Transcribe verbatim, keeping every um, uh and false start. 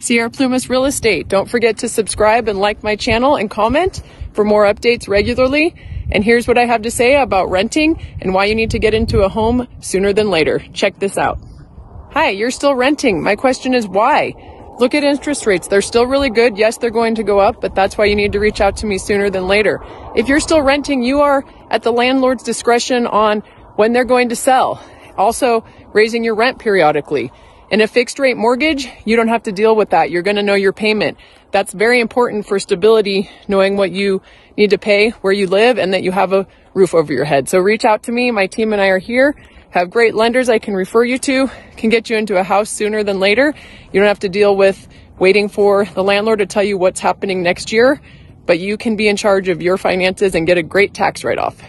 Sierra Plumas Real Estate. Don't forget to subscribe and like my channel and comment for more updates regularly. And here's what I have to say about renting and why you need to get into a home sooner than later. Check this out. Hi, you're still renting. My question is why? Look at interest rates. They're still really good. Yes, they're going to go up, but that's why you need to reach out to me sooner than later. If you're still renting, you are at the landlord's discretion on when they're going to sell. Also, raising your rent periodically. In a fixed rate mortgage, you don't have to deal with that. You're going to know your payment. That's very important for stability, knowing what you need to pay, where you live, and that you have a roof over your head. So reach out to me. My team and I are here. Have great lenders I can refer you to, can get you into a house sooner than later. You don't have to deal with waiting for the landlord to tell you what's happening next year, but you can be in charge of your finances and get a great tax write-off.